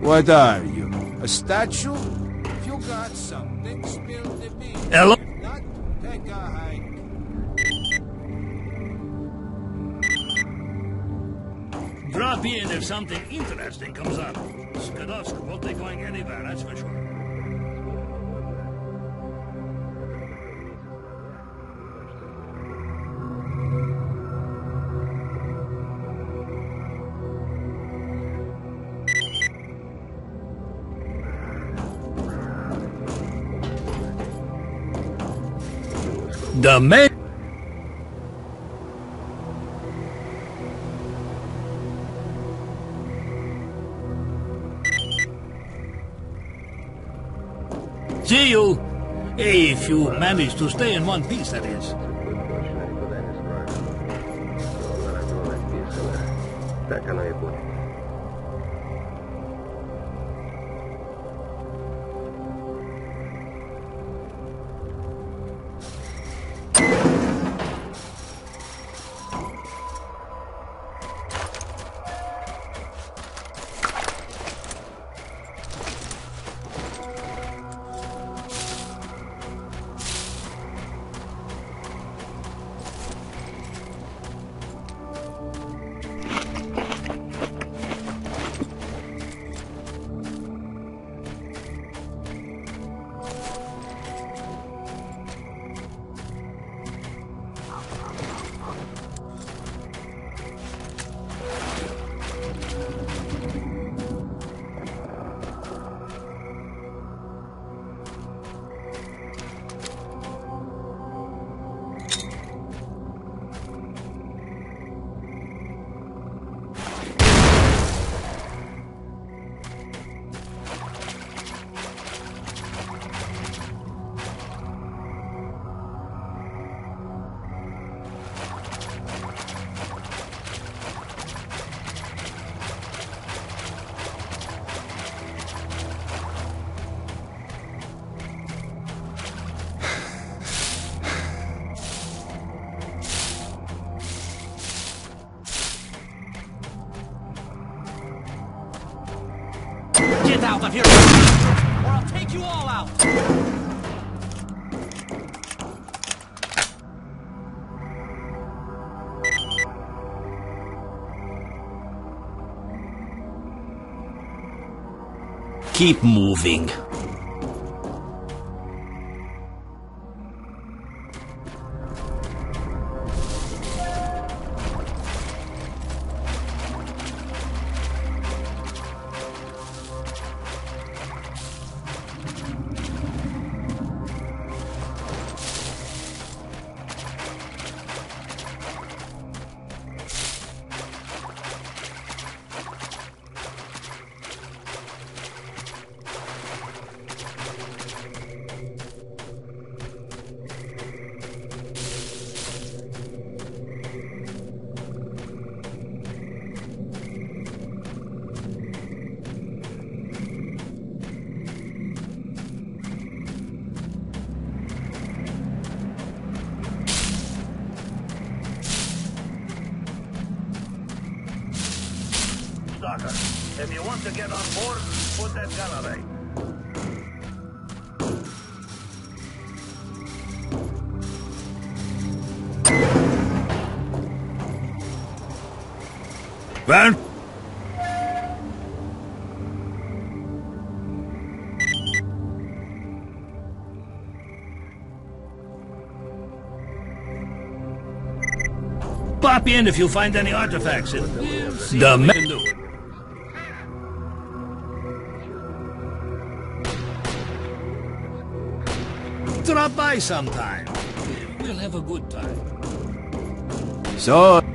What are you, a statue? If you got something, spill the beans. Hello? Not take a hike. Drop in if something interesting comes up. Skadovsk won't be going anywhere, that's for sure. The man. See you, if you manage to stay in one piece, that is. Out of here, or I'll take you all out. Keep moving. If you want to get on board, put that gun away. Well? Pop in if you find any artifacts in the menu. Drop by sometime. We'll have a good time. So...